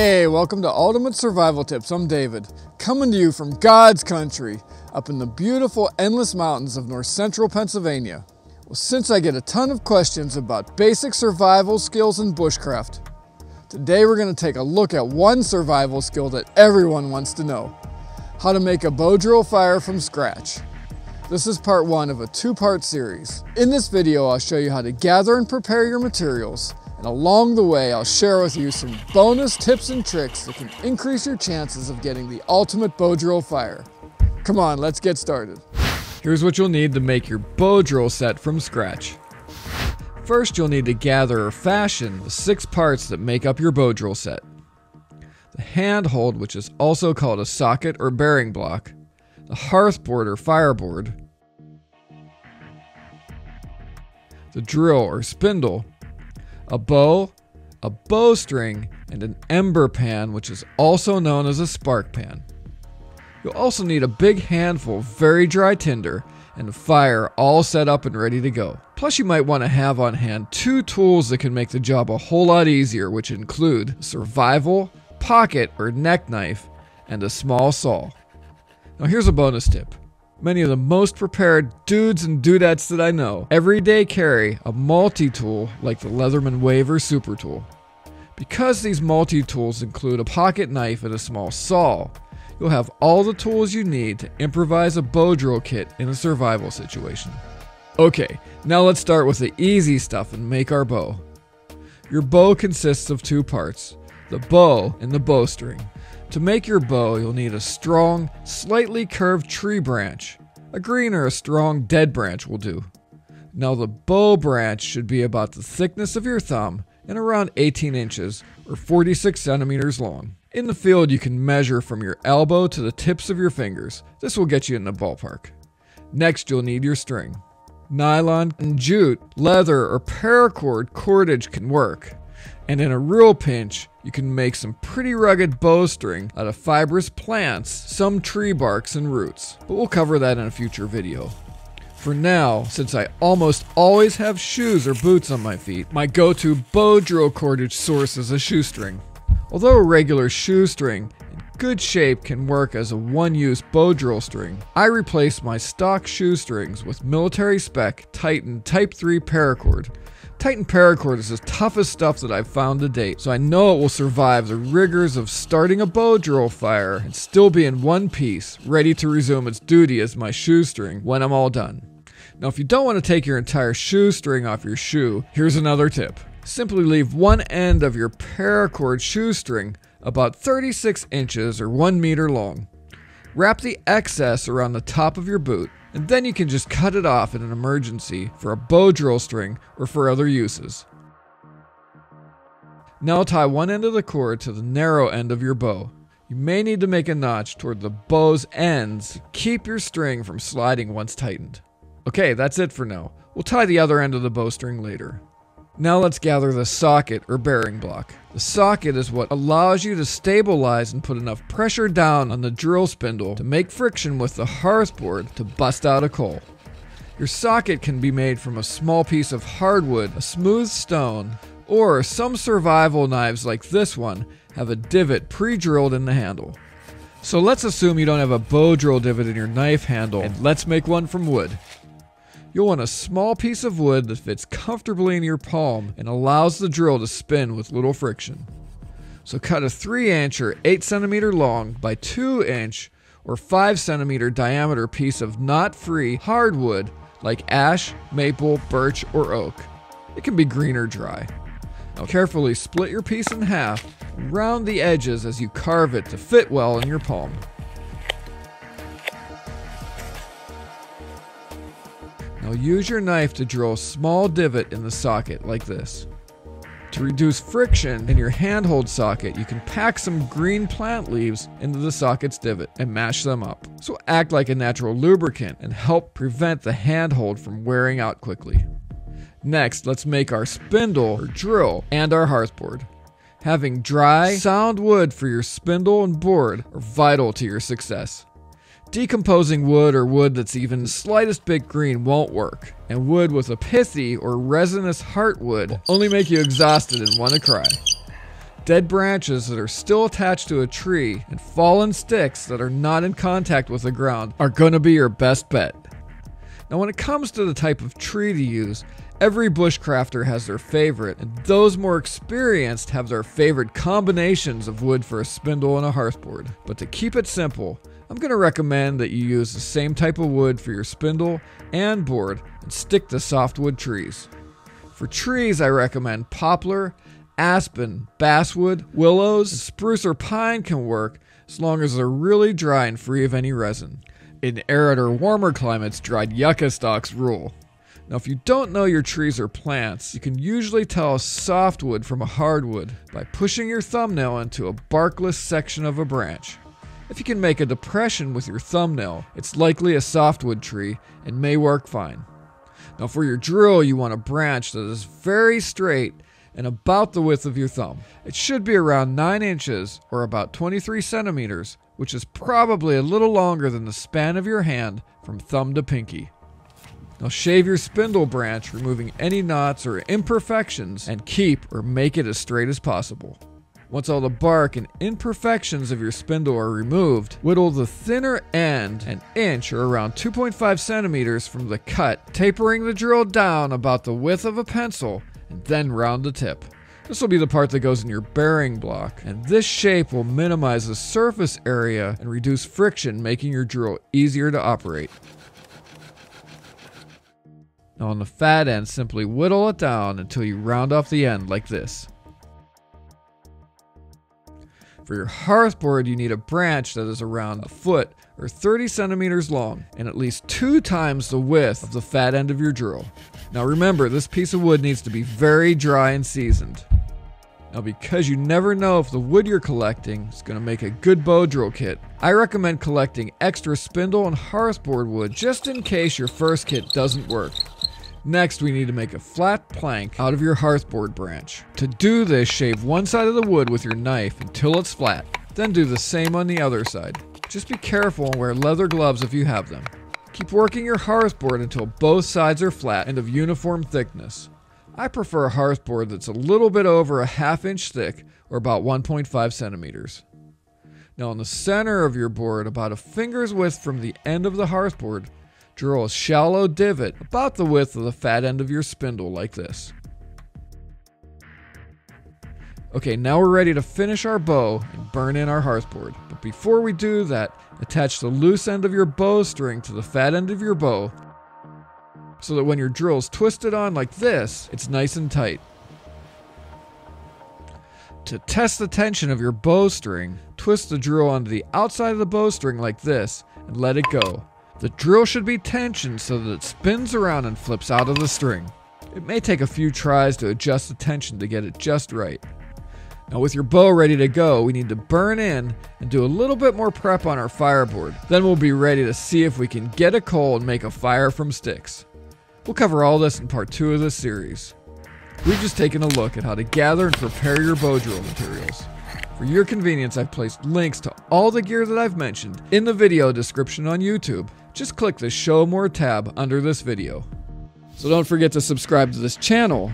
Hey, welcome to Ultimate Survival Tips. I'm David, coming to you from God's country, up in the beautiful endless mountains of north central Pennsylvania. Well, since I get a ton of questions about basic survival skills and bushcraft, today we're going to take a look at one survival skill that everyone wants to know: how to make a bow drill fire from scratch. This is part one of a two-part series. In this video, I'll show you how to gather and prepare your materials. And along the way, I'll share with you some bonus tips and tricks that can increase your chances of getting the ultimate bow drill fire. Come on, let's get started. Here's what you'll need to make your bow drill set from scratch. First, you'll need to gather or fashion the six parts that make up your bow drill set: the handhold, which is also called a socket or bearing block, the hearthboard or fireboard, the drill or spindle, a bow, a bowstring, and an ember pan, which is also known as a spark pan. You'll also need a big handful of very dry tinder and fire all set up and ready to go. Plus, you might want to have on hand two tools that can make the job a whole lot easier, which include a survival pocket or neck knife and a small saw. Now here's a bonus tip. Many of the most prepared dudes and dudettes that I know every day carry a multi-tool like the Leatherman Wave or Super Tool. Because these multi-tools include a pocket knife and a small saw, you'll have all the tools you need to improvise a bow drill kit in a survival situation. Okay, now let's start with the easy stuff and make our bow. Your bow consists of two parts: the bow and the bowstring. To make your bow, you'll need a strong, slightly curved tree branch. A green or a strong dead branch will do. Now the bow branch should be about the thickness of your thumb and around 18 inches or 46 centimeters long. In the field, you can measure from your elbow to the tips of your fingers. This will get you in the ballpark. Next, you'll need your string. Nylon and jute, leather or paracord cordage can work. And in a real pinch, you can make some pretty rugged bowstring out of fibrous plants, some tree barks and roots, but we'll cover that in a future video. For now, since I almost always have shoes or boots on my feet, my go-to bow drill cordage source is a shoestring. Although a regular shoestring in good shape can work as a one-use bow drill string, I replace my stock shoestrings with military spec Titan Type 3 paracord. Titan paracord is the toughest stuff that I've found to date, so I know it will survive the rigors of starting a bow drill fire and still be in one piece, ready to resume its duty as my shoestring when I'm all done. Now, if you don't want to take your entire shoestring off your shoe, here's another tip. Simply leave one end of your paracord shoestring about 36 inches or 1 meter long. Wrap the excess around the top of your boot, and then you can just cut it off in an emergency for a bow drill string or for other uses. Now tie one end of the cord to the narrow end of your bow. You may need to make a notch toward the bow's ends to keep your string from sliding once tightened. Okay, that's it for now. We'll tie the other end of the bowstring later. Now let's gather the socket or bearing block. The socket is what allows you to stabilize and put enough pressure down on the drill spindle to make friction with the hearthboard to bust out a coal. Your socket can be made from a small piece of hardwood, a smooth stone, or some survival knives like this one have a divot pre-drilled in the handle. So let's assume you don't have a bow drill divot in your knife handle, and let's make one from wood. You'll want a small piece of wood that fits comfortably in your palm and allows the drill to spin with little friction. So cut a 3-inch or 8 centimeter long by 2-inch or 5 centimeter diameter piece of knot-free hardwood like ash, maple, birch, or oak. It can be green or dry. Now carefully split your piece in half and round the edges as you carve it to fit well in your palm. Now use your knife to drill a small divot in the socket like this. To reduce friction in your handhold socket, you can pack some green plant leaves into the socket's divot and mash them up. This will act like a natural lubricant and help prevent the handhold from wearing out quickly. Next, let's make our spindle or drill and our hearthboard. Having dry, sound wood for your spindle and board are vital to your success. Decomposing wood or wood that's even the slightest bit green won't work, and wood with a pithy or resinous heartwood will only make you exhausted and want to cry. dead branches that are still attached to a tree, and fallen sticks that are not in contact with the ground are going to be your best bet. Now, when it comes to the type of tree to use, every bushcrafter has their favorite, and those more experienced have their favorite combinations of wood for a spindle and a hearthboard. But to keep it simple, I'm going to recommend that you use the same type of wood for your spindle and board and stick to softwood trees. For trees, I recommend poplar, aspen, basswood, willows, spruce or pine can work as long as they're really dry and free of any resin. In arid or warmer climates, dried yucca stalks rule. Now, if you don't know your trees or plants, you can usually tell a softwood from a hardwood by pushing your thumbnail into a barkless section of a branch. If you can make a depression with your thumbnail, it's likely a softwood tree and may work fine. Now, for your drill, you want a branch that is very straight and about the width of your thumb. It should be around 9 inches or about 23 centimeters, which is probably a little longer than the span of your hand from thumb to pinky. Now shave your spindle branch, removing any knots or imperfections, and keep or make it as straight as possible. Once all the bark and imperfections of your spindle are removed, whittle the thinner end an inch or around 2.5 centimeters from the cut, tapering the drill down about the width of a pencil, and then round the tip. This will be the part that goes in your bearing block, and this shape will minimize the surface area and reduce friction, making your drill easier to operate. Now on the fat end, simply whittle it down until you round off the end like this. For your hearthboard, you need a branch that is around a foot or 30 centimeters long and at least 2 times the width of the fat end of your drill. Now remember, this piece of wood needs to be very dry and seasoned. Now, because you never know if the wood you're collecting is going to make a good bow drill kit, I recommend collecting extra spindle and hearthboard wood just in case your first kit doesn't work. Next, we need to make a flat plank out of your hearthboard branch. To do this, shave one side of the wood with your knife until it's flat, then do the same on the other side. Just be careful and wear leather gloves if you have them. Keep working your hearthboard until both sides are flat and of uniform thickness. I prefer a hearthboard that's a little bit over a 1/2 inch thick, or about 1.5 centimeters. Now in the center of your board, about a finger's width from the end of the hearthboard, drill a shallow divot about the width of the fat end of your spindle like this. Okay, now we're ready to finish our bow and burn in our hearthboard. But before we do that, attach the loose end of your bowstring to the fat end of your bow, so that when your drill is twisted on like this, it's nice and tight. To test the tension of your bowstring, twist the drill onto the outside of the bowstring like this and let it go. The drill should be tensioned so that it spins around and flips out of the string. It may take a few tries to adjust the tension to get it just right. Now with your bow ready to go, we need to burn in and do a little bit more prep on our fireboard. Then we'll be ready to see if we can get a coal and make a fire from sticks. We'll cover all this in part 2 of this series. We've just taken a look at how to gather and prepare your bow drill materials. For your convenience, I've placed links to all the gear that I've mentioned in the video description on YouTube. Just click the Show More tab under this video. So don't forget to subscribe to this channel.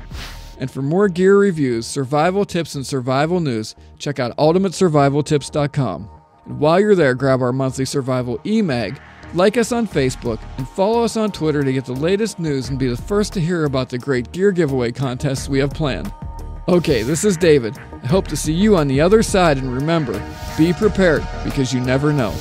And for more gear reviews, survival tips, and survival news, check out UltimateSurvivalTips.com. And while you're there, grab our monthly survival e-mag, like us on Facebook, and follow us on Twitter to get the latest news and be the first to hear about the great gear giveaway contests we have planned. Okay, this is David. I hope to see you on the other side, and remember, be prepared because you never know.